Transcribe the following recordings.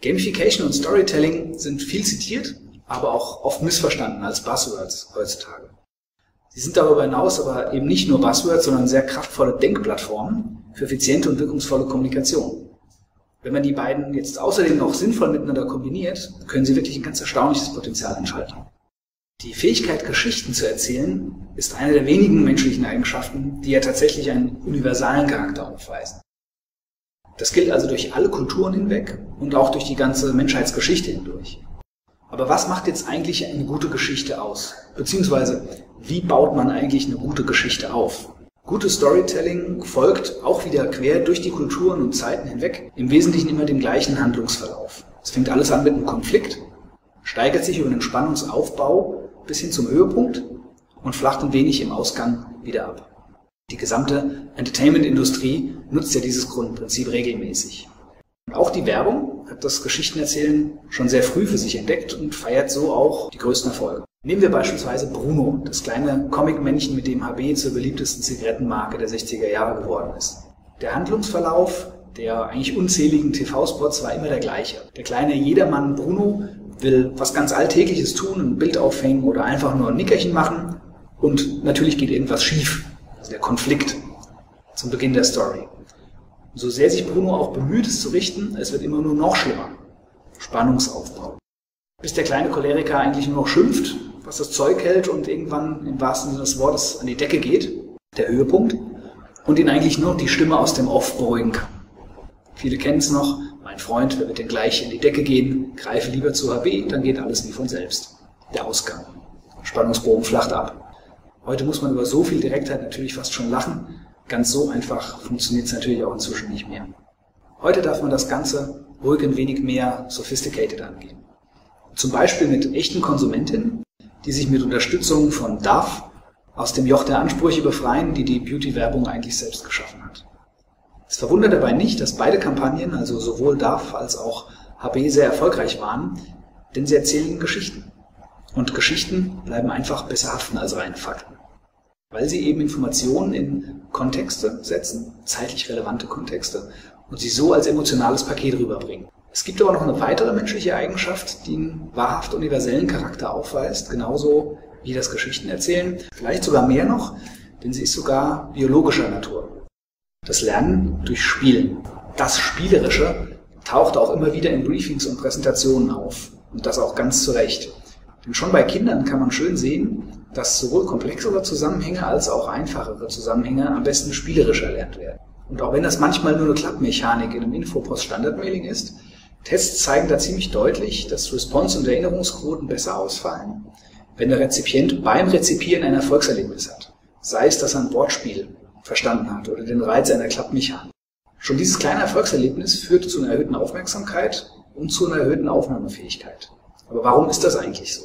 Gamification und Storytelling sind viel zitiert, aber auch oft missverstanden als Buzzwords heutzutage. Sie sind darüber hinaus aber eben nicht nur Buzzwords, sondern sehr kraftvolle Denkplattformen für effiziente und wirkungsvolle Kommunikation. Wenn man die beiden jetzt außerdem noch sinnvoll miteinander kombiniert, können sie wirklich ein ganz erstaunliches Potenzial entfalten. Die Fähigkeit, Geschichten zu erzählen, ist eine der wenigen menschlichen Eigenschaften, die ja tatsächlich einen universalen Charakter aufweisen. Das gilt also durch alle Kulturen hinweg und auch durch die ganze Menschheitsgeschichte hindurch. Aber was macht jetzt eigentlich eine gute Geschichte aus? Beziehungsweise, wie baut man eigentlich eine gute Geschichte auf? Gutes Storytelling folgt auch wieder quer durch die Kulturen und Zeiten hinweg im Wesentlichen immer dem gleichen Handlungsverlauf. Es fängt alles an mit einem Konflikt, steigert sich über den Spannungsaufbau bis hin zum Höhepunkt und flacht ein wenig im Ausgang wieder ab. Die gesamte Entertainment-Industrie nutzt ja dieses Grundprinzip regelmäßig. Und auch die Werbung hat das Geschichtenerzählen schon sehr früh für sich entdeckt und feiert so auch die größten Erfolge. Nehmen wir beispielsweise Bruno, das kleine Comic-Männchen, mit dem HB zur beliebtesten Zigarettenmarke der 60er Jahre geworden ist. Der Handlungsverlauf der eigentlich unzähligen TV-Spots war immer der gleiche. Der kleine Jedermann Bruno will was ganz Alltägliches tun, ein Bild aufhängen oder einfach nur ein Nickerchen machen und natürlich geht irgendwas schief. Also der Konflikt zum Beginn der Story. So sehr sich Bruno auch bemüht, es zu richten, es wird immer nur noch schlimmer. Spannungsaufbau. Bis der kleine Choleriker eigentlich nur noch schimpft, was das Zeug hält und irgendwann im wahrsten Sinne des Wortes an die Decke geht, der Höhepunkt, und ihn eigentlich nur noch die Stimme aus dem Off beruhigen kann. Viele kennen es noch, mein Freund, wer wird denn gleich in die Decke gehen, greife lieber zu HB, dann geht alles wie von selbst. Der Ausgang. Spannungsbogen flacht ab. Heute muss man über so viel Direktheit natürlich fast schon lachen. Ganz so einfach funktioniert es natürlich auch inzwischen nicht mehr. Heute darf man das Ganze ruhig ein wenig mehr sophisticated angehen. Zum Beispiel mit echten Konsumentinnen, die sich mit Unterstützung von Dove aus dem Joch der Ansprüche befreien, die die Beauty-Werbung eigentlich selbst geschaffen hat. Es verwundert dabei nicht, dass beide Kampagnen, also sowohl Dove als auch HB, sehr erfolgreich waren, denn sie erzählen Geschichten. Und Geschichten bleiben einfach besser haften als reine Fakten. Weil sie eben Informationen in Kontexte setzen, zeitlich relevante Kontexte, und sie so als emotionales Paket rüberbringen. Es gibt aber noch eine weitere menschliche Eigenschaft, die einen wahrhaft universellen Charakter aufweist, genauso wie das Geschichtenerzählen, vielleicht sogar mehr noch, denn sie ist sogar biologischer Natur. Das Lernen durch Spielen. Das Spielerische taucht auch immer wieder in Briefings und Präsentationen auf, und das auch ganz zu Recht. Denn schon bei Kindern kann man schön sehen, dass sowohl komplexere Zusammenhänge als auch einfachere Zusammenhänge am besten spielerisch erlernt werden. Und auch wenn das manchmal nur eine Klappmechanik in einem Infopost-Standardmailing ist, Tests zeigen da ziemlich deutlich, dass Response- und Erinnerungsquoten besser ausfallen, wenn der Rezipient beim Rezipieren ein Erfolgserlebnis hat. Sei es, dass er ein Wortspiel verstanden hat oder den Reiz einer Klappmechanik. Schon dieses kleine Erfolgserlebnis führt zu einer erhöhten Aufmerksamkeit und zu einer erhöhten Aufnahmefähigkeit. Aber warum ist das eigentlich so?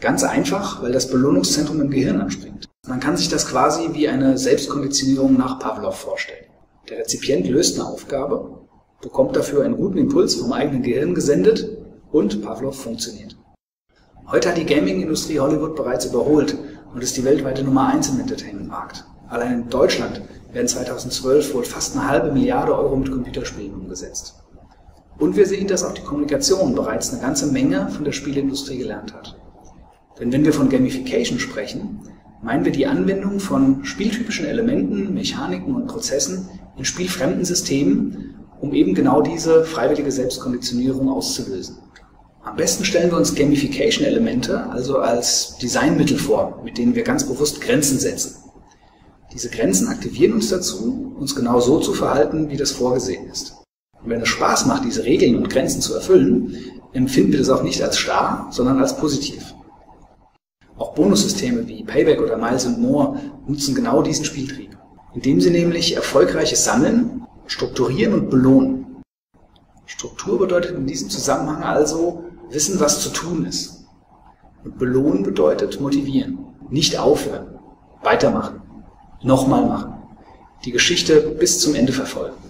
Ganz einfach, weil das Belohnungszentrum im Gehirn anspringt. Man kann sich das quasi wie eine Selbstkonditionierung nach Pavlov vorstellen. Der Rezipient löst eine Aufgabe, bekommt dafür einen guten Impuls vom eigenen Gehirn gesendet und Pavlov funktioniert. Heute hat die Gaming-Industrie Hollywood bereits überholt und ist die weltweite Nummer 1 im Entertainment-Markt. Allein in Deutschland werden 2012 wohl fast eine halbe Milliarde Euro mit Computerspielen umgesetzt. Und wir sehen, dass auch die Kommunikation bereits eine ganze Menge von der Spieleindustrie gelernt hat. Denn wenn wir von Gamification sprechen, meinen wir die Anwendung von spieltypischen Elementen, Mechaniken und Prozessen in spielfremden Systemen, um eben genau diese freiwillige Selbstkonditionierung auszulösen. Am besten stellen wir uns Gamification-Elemente also als Designmittel vor, mit denen wir ganz bewusst Grenzen setzen. Diese Grenzen aktivieren uns dazu, uns genau so zu verhalten, wie das vorgesehen ist. Und wenn es Spaß macht, diese Regeln und Grenzen zu erfüllen, empfinden wir das auch nicht als starr, sondern als positiv. Auch Bonussysteme wie Payback oder Miles and More nutzen genau diesen Spieltrieb, indem sie nämlich erfolgreiches Sammeln, Strukturieren und Belohnen. Struktur bedeutet in diesem Zusammenhang also wissen, was zu tun ist. Und Belohnen bedeutet motivieren, nicht aufhören, weitermachen, nochmal machen, die Geschichte bis zum Ende verfolgen.